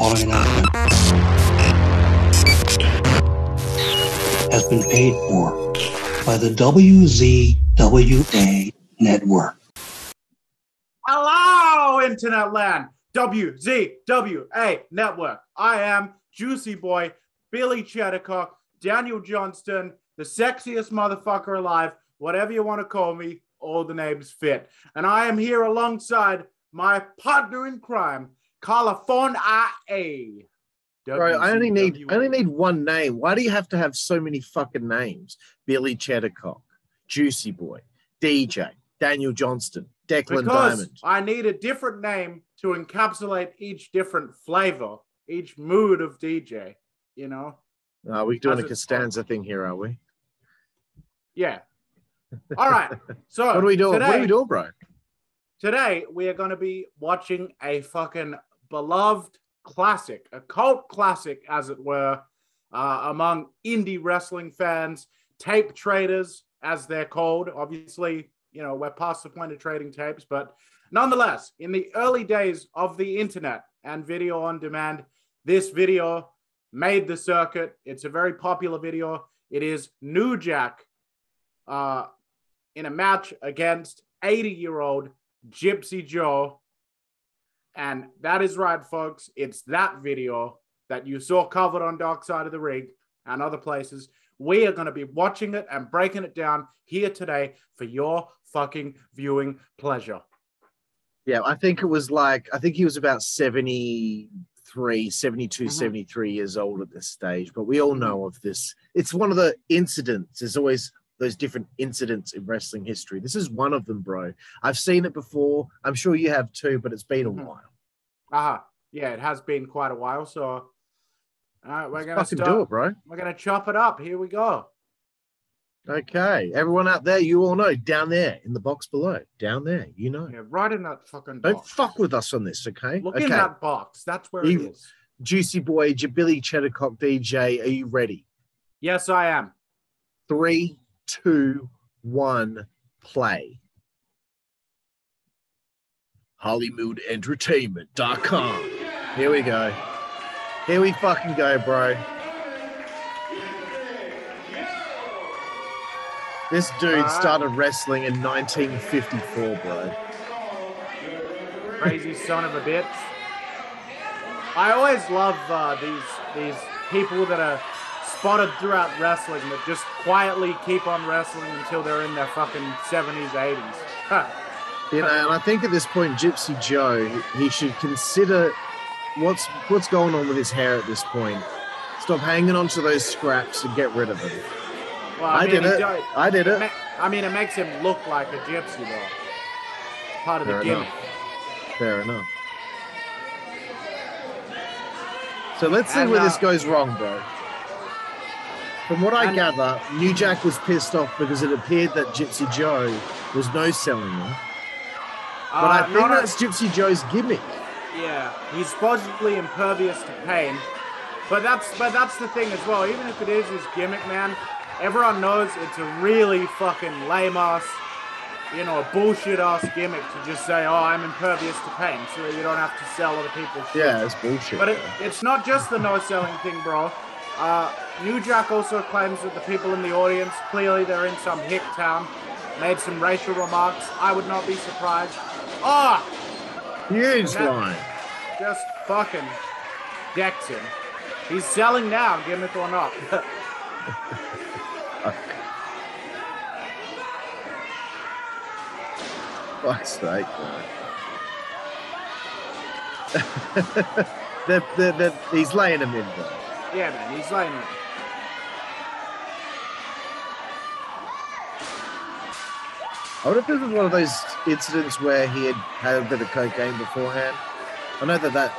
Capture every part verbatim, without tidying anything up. or not has been paid for by the W Z W A Network. Hello, Internet Land, W Z W A Network. I am Juicy Boy, Billy Chattercock, Daniel Johnston, the sexiest motherfucker alive, whatever you want to call me, all the names fit. And I am here alongside my partner in crime, California. Bro, I only need I only need one name. Why do you have to have so many fucking names? Billy Chattercock, Juicy Boy, D J, Daniel Johnston, Declan because Diamond. I need a different name to encapsulate each different flavor, each mood of D J, you know? Uh, we're doing As a Costanza thing here, are we? Yeah. All right. So what are we doing? Today, what are we doing, bro? Today, we are going to be watching a fucking beloved classic, a cult classic, as it were, uh, among indie wrestling fans, tape traders, as they're called. Obviously, you know, we're past the point of trading tapes, but nonetheless, in the early days of the internet and video on demand, this video made the circuit. It's a very popular video. It is New Jack uh, in a match against eighty-year-old Gypsy Joe. And that is right, folks. It's that video that you saw covered on Dark Side of the Ring and other places. We are going to be watching it and breaking it down here today for your fucking viewing pleasure. Yeah, I think it was like, I think he was about seventy-three, seventy-two, mm-hmm. seventy-three years old at this stage, but we all know of this. It's one of the incidents. There's always those different incidents in wrestling history. This is one of them, bro. I've seen it before. I'm sure you have too, but it's been a mm-hmm. while. Uh-huh. Yeah, it has been quite a while, so... All right, we're going to do it, bro. We're going to chop it up. Here we go. Okay. Everyone out there, you all know, down there in the box below, down there, you know. Yeah, right in that fucking box. Don't fuck with us on this, okay? Look okay. in that box. That's where you, it is. Juicy Boy, Billy Chattercock, D J, are you ready? Yes, I am. Three, two, one, play. Hollywood Entertainment dot com. Here we go. Here we fucking go, bro. This dude started wrestling in nineteen fifty-four, bro. Crazy son of a bitch. I always love uh, these these people that are spotted throughout wrestling that just quietly keep on wrestling until they're in their fucking seventies, eighties. Huh. You know, and I think at this point, Gypsy Joe, he should consider... What's what's going on with his hair at this point? Stop hanging on to those scraps and get rid of it. Well, I, I mean, did it. I did it. it. I mean, it makes him look like a gypsy, though. Part of Fair the gimmick. Enough. Fair enough. So let's see and, where uh, this goes wrong, bro. From what I and, gather, New Jack was pissed off because it appeared that Gypsy Joe was no-selling him. But uh, I think no, that's no. Gypsy Joe's gimmick. Yeah, he's supposedly impervious to pain, but that's but that's the thing as well. Even if it is his gimmick, man, everyone knows it's a really fucking lame-ass, you know, a bullshit-ass gimmick to just say, oh, I'm impervious to pain, so you don't have to sell other people's shit. Yeah, it's bullshit. But it, it's not just the no-selling thing, bro. Uh, New Jack also claims that the people in the audience, clearly they're in some hick town, made some racial remarks. I would not be surprised. Ah! Oh! Huge line. Just fucking decks him. He's selling now, gimmick or not. Fuck. Fuck's sake, man. they're, they're, they're, he's laying him in, though. Yeah, man, he's laying him in. I wonder if this was one of those incidents where he had had a bit of cocaine beforehand. I know that that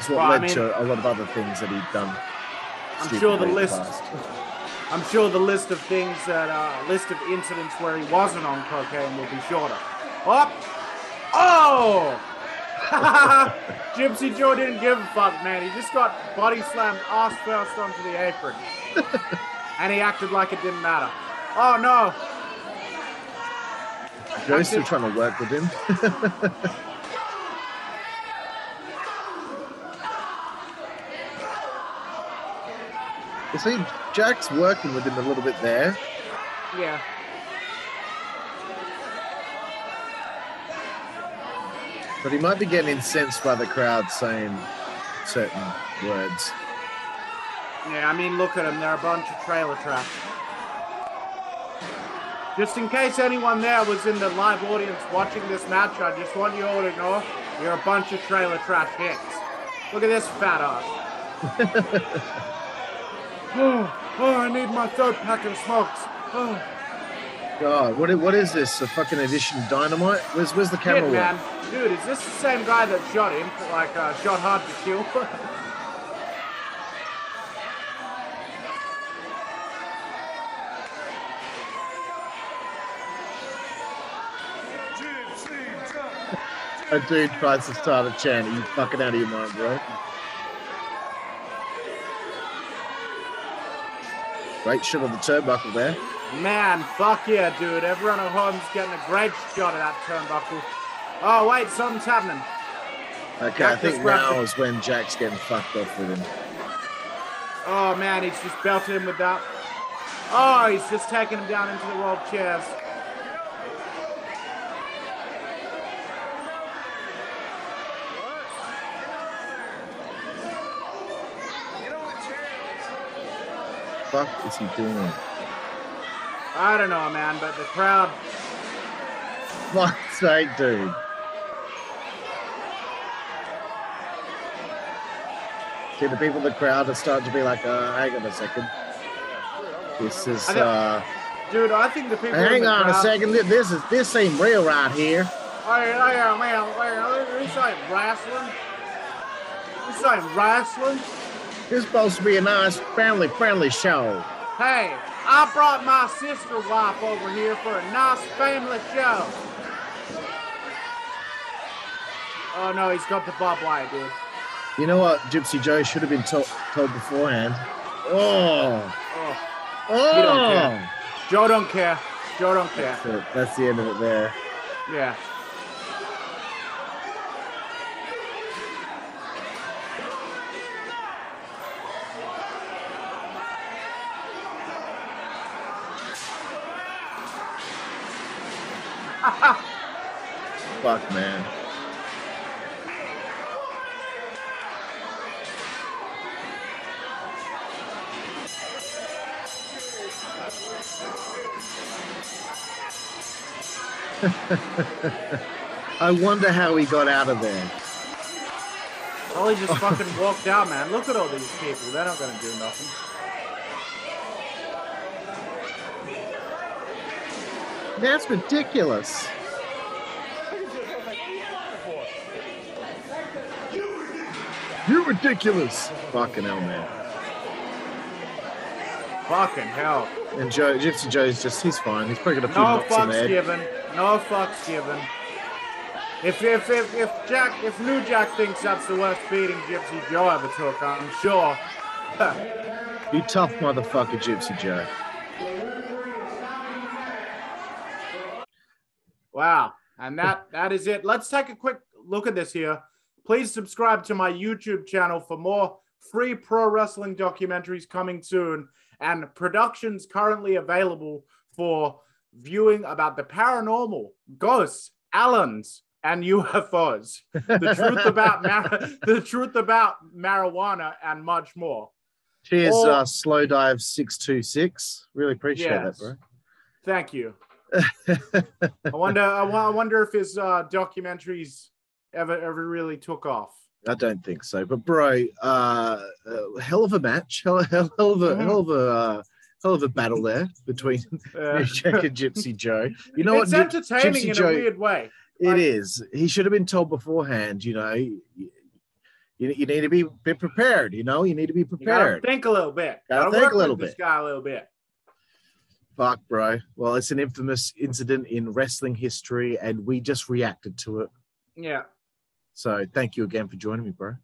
is what well, led I mean, to a lot of other things that he'd done. I'm sure the list. Past. I'm sure the list of things that uh, list of incidents where he wasn't on cocaine will be shorter. Up. Oh! oh! Gypsy Joe didn't give a fuck, man. He just got body slammed ass first onto the apron, and he acted like it didn't matter. Oh no! Joe's still trying to work with him. You see, Jack's working with him a little bit there. Yeah. But he might be getting incensed by the crowd saying certain words. Yeah, I mean, look at them. They're a bunch of trailer trash. Just in case anyone there was in the live audience watching this match, I just want you all to know you're a bunch of trailer trash hicks. Look at this fat ass. oh, oh, I need my third pack of smokes. Oh. God, what, what is this? A fucking edition Dynamite? Where's, where's the camera? Shit, man. Dude, is this the same guy that shot him? Like, uh, shot hard to kill? A dude tries to start a chant. Are you fucking out of your mind, bro? Great shot on the turnbuckle there. Man, fuck yeah, dude. Everyone at home's getting a great shot at that turnbuckle. Oh, wait, something's happening. Okay, Jack I think now is when Jack's getting fucked up with him. Oh, man, he's just belted him with that. Oh, he's just taking him down into the world chairs. What the fuck is he doing? I don't know, man, but the crowd... Fuck's sake, dude. See, the people in the crowd are starting to be like, uh, hang on a second. This is, I think, uh... Dude, I think the people Hang in the on crowd... a second, this is this ain't real right here. I am, I am, I am. This ain't wrestling. This ain't wrestling. This is supposed to be a nice, family-friendly show. Hey, I brought my sister wife over here for a nice family show. Oh, no, he's got the barbed wire, dude. You know what, Gypsy Joe should have been to told beforehand. Oh. Oh. Oh. You don't care. Joe don't care. Joe don't care. That's it. That's the end of it there. Yeah. Fuck, man. I wonder how he got out of there. Well, he just fucking walked out, man. Look at all these people. They're not going to do nothing. That's ridiculous. You're ridiculous. Fucking hell, man. Fucking hell. And Joe, Gypsy Joe's just, he's fine. He's probably got a few no fucks in there. Given. No fucks given. If, if, if, if Jack, if New Jack thinks that's the worst beating Gypsy Joe ever took, I'm sure. You tough motherfucker, Gypsy Joe. Wow. And that, that is it. Let's take a quick look at this here. Please subscribe to my YouTube channel for more free pro wrestling documentaries coming soon and productions currently available for viewing about the paranormal, ghosts, aliens, and U F Os. The truth about the truth about marijuana and much more. Cheers, or, uh, Slowdive six two six. Really appreciate yes. that, bro. Thank you. I wonder. I, I wonder if his uh, documentaries. Ever, ever really took off? I don't think so. But bro, uh, uh hell of a match, hell, hell, hell of a, hell of a, uh, hell of a battle there between uh, New Jack and Gypsy Joe. You know, it's what? entertaining Gypsy in Joe, a weird way. Like, it is. He should have been told beforehand. You know, you, you need to be be prepared. You know, you need to be prepared. Think a little bit. Gotta, gotta think a little bit. This guy a little bit. Fuck, bro. Well, it's an infamous incident in wrestling history, and we just reacted to it. Yeah. So thank you again for joining me, bro.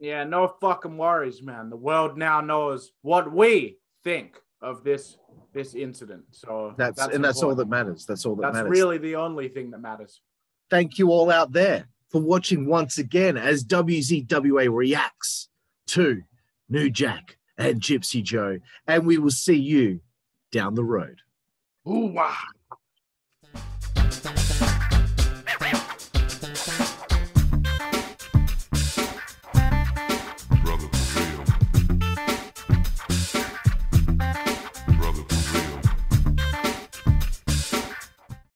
Yeah, no fucking worries, man. The world now knows what we think of this this incident. So that's, that's and important. That's all that matters. That's all that that's matters. That's really the only thing that matters. Thank you all out there for watching once again as W Z W A reacts to New Jack and Gypsy Joe, and we will see you down the road. Ooh, wow.